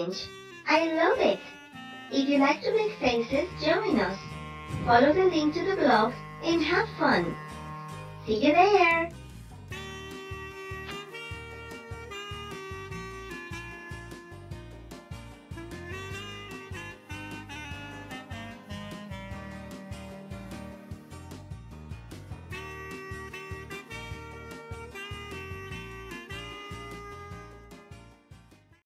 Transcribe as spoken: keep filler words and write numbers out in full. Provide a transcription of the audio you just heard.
challenge. I love it. If you like to make faces, join us. Follow the link to the blog and have fun. See you there.